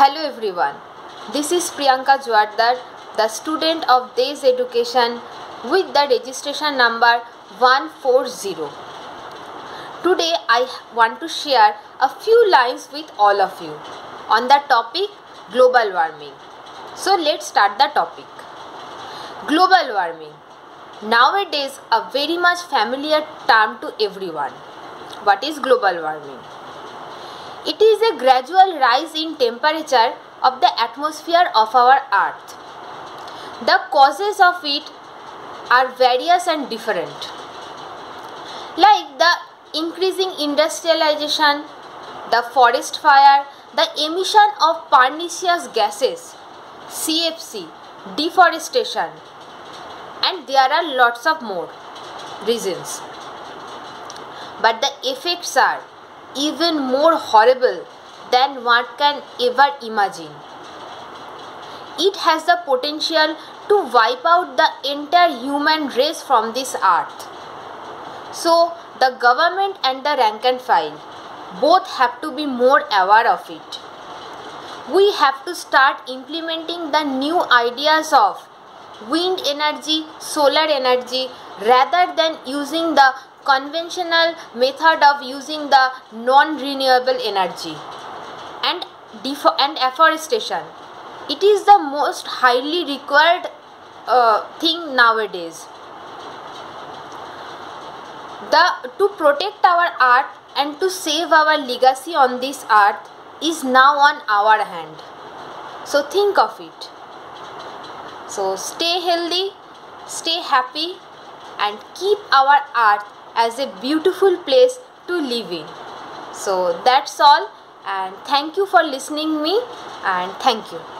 Hello everyone, this is Priyanka Juardar, the student of Dey's Education with the registration number 140. Today I want to share a few lines with all of you on the topic global warming. So let's start the topic. Global warming, nowadays a very much familiar term to everyone. What is global warming? It is a gradual rise in temperature of the atmosphere of our earth. The causes of it are various and different, like the increasing industrialization, the forest fire, the emission of pernicious gases, CFC, deforestation, and there are lots of more reasons. But the effects are even more horrible than one can ever imagine. It has the potential to wipe out the entire human race from this earth. So the government and the rank and file both have to be more aware of it. We have to start implementing the new ideas of wind energy, solar energy, rather than using the conventional method of using the non-renewable energy, and afforestation. It is the most highly required thing nowadays. To protect our earth and to save our legacy on this earth is now on our hand. So think of it. So stay healthy, stay happy, and keep our earth as a beautiful place to live in. So that's all, and thank you for listening me, and thank you.